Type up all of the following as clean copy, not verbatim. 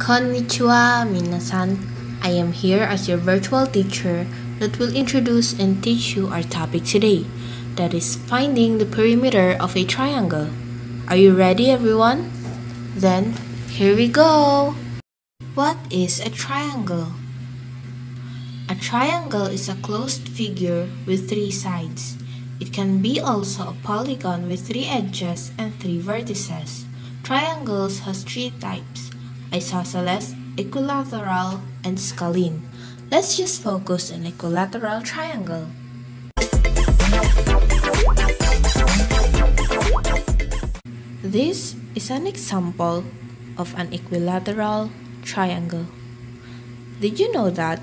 Konnichiwa, minasan. I am here as your virtual teacher that will introduce and teach you our topic today, that is finding the perimeter of a triangle. Are you ready, everyone? Then, here we go! What is a triangle? A triangle is a closed figure with three sides. It can be also a polygon with three edges and three vertices. Triangles has three types: isosceles, equilateral, and scalene. Let's just focus on equilateral triangle. This is an example of an equilateral triangle. Did you know that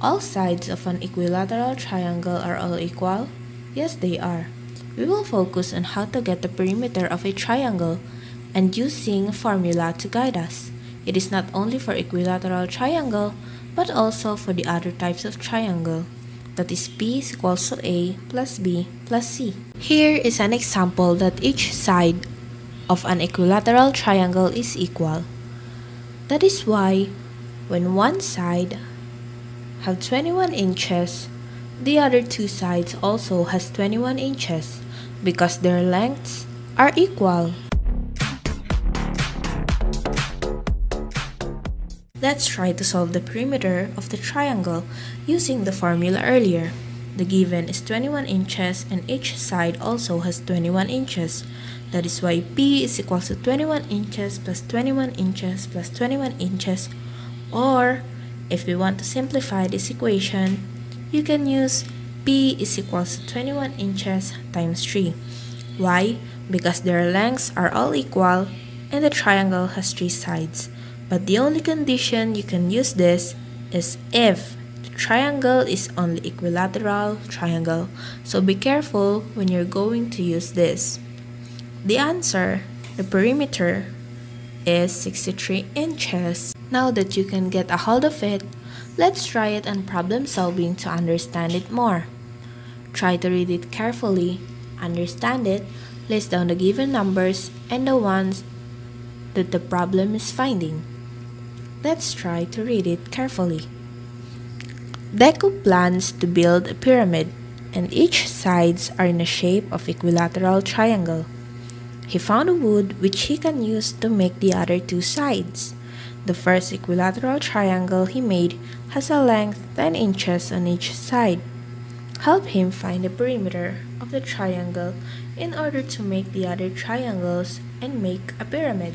all sides of an equilateral triangle are all equal? Yes, they are. We will focus on how to get the perimeter of a triangle and using a formula to guide us. It is not only for equilateral triangle, but also for the other types of triangle. That is B is equals to A plus B plus C. Here is an example that each side of an equilateral triangle is equal. That is why when one side have 21 inches, the other two sides also has 21 inches because their lengths are equal. Let's try to solve the perimeter of the triangle using the formula earlier. The given is 21 inches and each side also has 21 inches. That is why P is equal to 21 inches plus 21 inches plus 21 inches. Or, if we want to simplify this equation, you can use P is equal to 21 inches times 3. Why? Because their lengths are all equal and the triangle has three sides. But the only condition you can use this is if the triangle is only equilateral triangle. So be careful when you're going to use this. The answer, the perimeter, is 63 inches. Now that you can get a hold of it, let's try it on problem solving to understand it more. Try to read it carefully, understand it, list down the given numbers and the ones that the problem is finding. Let's try to read it carefully. Deku plans to build a pyramid, and each sides are in the shape of equilateral triangle. He found a wood which he can use to make the other two sides. The first equilateral triangle he made has a length 10 inches on each side. Help him find the perimeter of the triangle in order to make the other triangles and make a pyramid.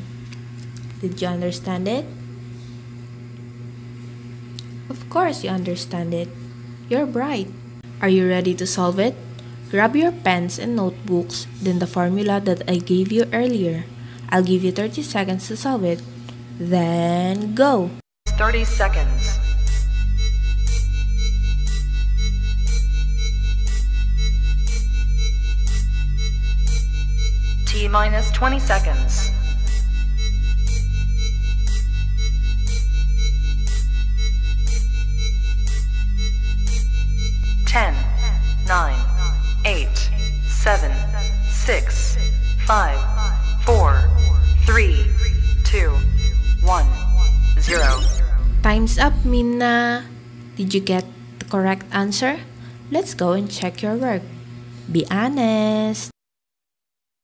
Did you understand it? Of course you understand it. You're bright. Are you ready to solve it? Grab your pens and notebooks, then the formula that I gave you earlier. I'll give you 30 seconds to solve it. Then go! 30 seconds. T minus 20 seconds. Time's up, Mina! Did you get the correct answer? Let's go and check your work. Be honest!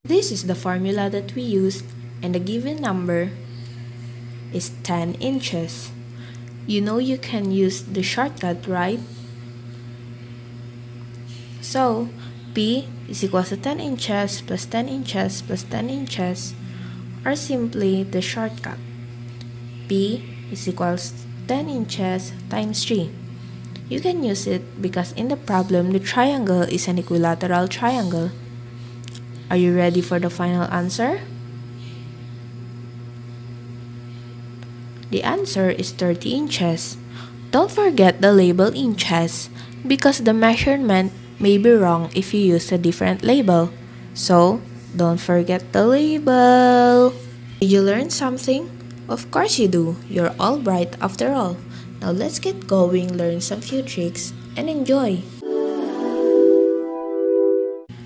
This is the formula that we used, and the given number is 10 inches. You know you can use the shortcut, right? So, P is equal to 10 inches plus 10 inches plus 10 inches, or simply the shortcut. P is equals 10 inches times 3. You can use it because in the problem, the triangle is an equilateral triangle. Are you ready for the final answer? The answer is 30 inches. Don't forget the label inches because the measurement may be wrong if you use a different label. So, don't forget the label. Did you learn something? Of course you do, you're all bright after all. Now let's get going, learn some few tricks, and enjoy!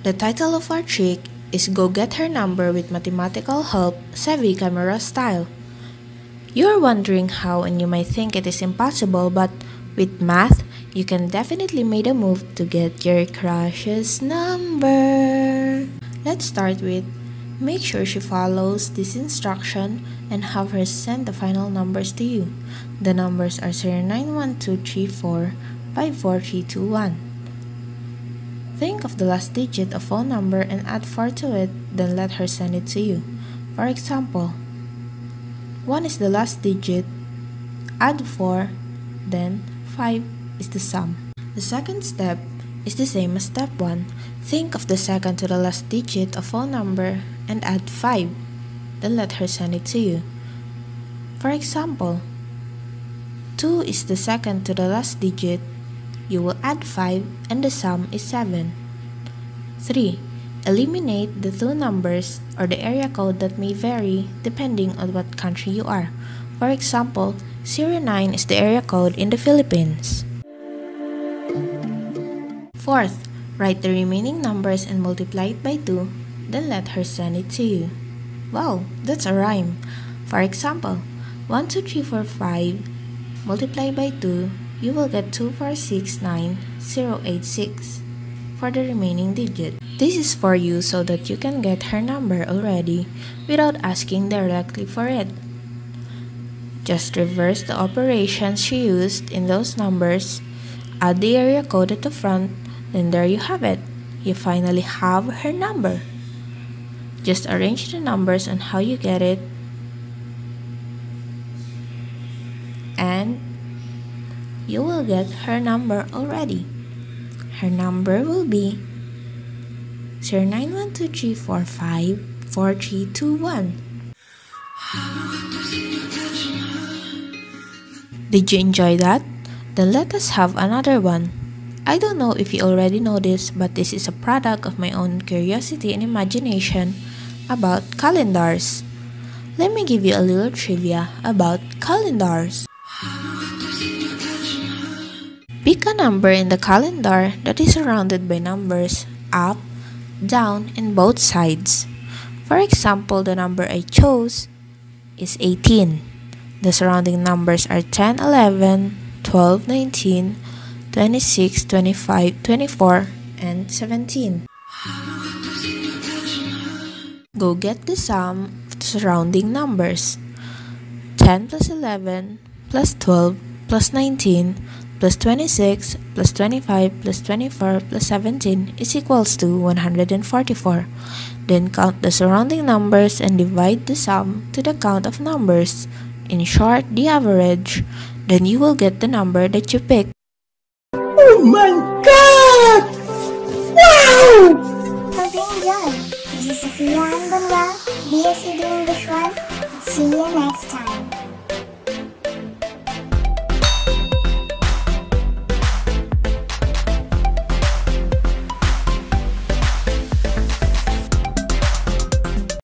The title of our trick is Go Get Her Number with Mathematical Help Savvy Camera Style. You're wondering how, and you might think it is impossible, but with math, you can definitely make a move to get your crush's number. Let's start with, make sure she follows this instruction and have her send the final numbers to you. The numbers are 091234 54321. Think of the last digit of all number and add 4 to it, then let her send it to you. For example, 1 is the last digit, add 4, then 5 is the sum. The second step is the same as step 1. Think of the second to the last digit of all number and add 5, then let her send it to you. For example, 2 is the second to the last digit, you will add 5 and the sum is 7. 3. Eliminate the two numbers or the area code that may vary depending on what country you are. For example, 09 is the area code in the Philippines. 4th, write the remaining numbers and multiply it by 2, then let her send it to you. Wow, that's a rhyme! For example, 1, 2, 3, 4, 5, multiply by 2, you will get 2469086 for the remaining digit. This is for you so that you can get her number already without asking directly for it. Just reverse the operations she used in those numbers, add the area code at the front, and there you have it. You finally have her number. Just arrange the numbers on how you get it and you will get her number already. Her number will be 0912345432. Did you enjoy that? Then let us have another one. I don't know if you already know this, but this is a product of my own curiosity and imagination about calendars. Let me give you a little trivia about calendars. Pick a number in the calendar that is surrounded by numbers up, down, and both sides. For example, the number I chose is 18. The surrounding numbers are 10, 11, 12, 19, 26, 25, 24, and 17. Go get the sum of the surrounding numbers. 10 plus 11 plus 12 plus 19 plus 26 plus 25 plus 24 plus 17 is equals to 144. Then count the surrounding numbers and divide the sum to the count of numbers, in short, the average. Then you will get the number that you picked. Oh my god! Wow! Hope you enjoyed. This is Sophia and Bunga. BSC doing this one. See you next time.